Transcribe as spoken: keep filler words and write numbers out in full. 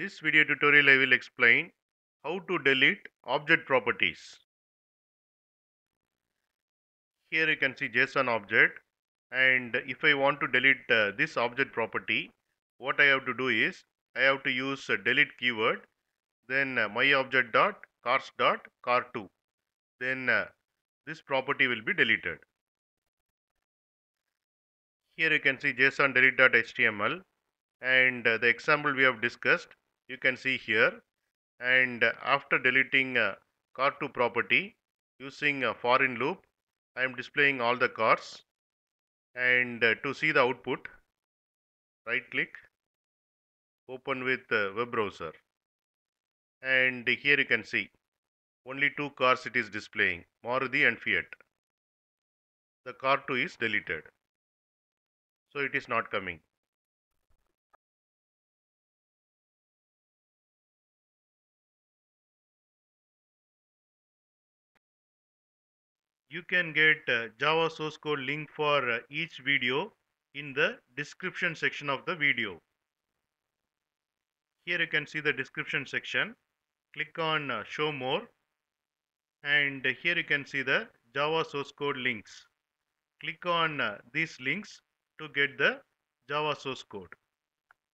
This video tutorial I will explain how to delete object properties. Here you can see JSON object, and if I want to delete uh, this object property, what I have to do is I have to use uh, delete keyword, then uh, my object dot cars dot car two, then uh, this property will be deleted. Here you can see JSON delete dot H T M L, and uh, the example we have discussed you can see here. And uh, after deleting uh, car two property using a for in loop, I am displaying all the cars. And uh, to see the output, right click, open with uh, web browser, and here you can see only two cars it is displaying, Maruti and Fiat. The car two is deleted, so it is not coming. You can get uh, Java source code link for uh, each video in the description section of the video. Here you can see the description section. Click on uh, show more, and here you can see the Java source code links. Click on uh, these links to get the Java source code.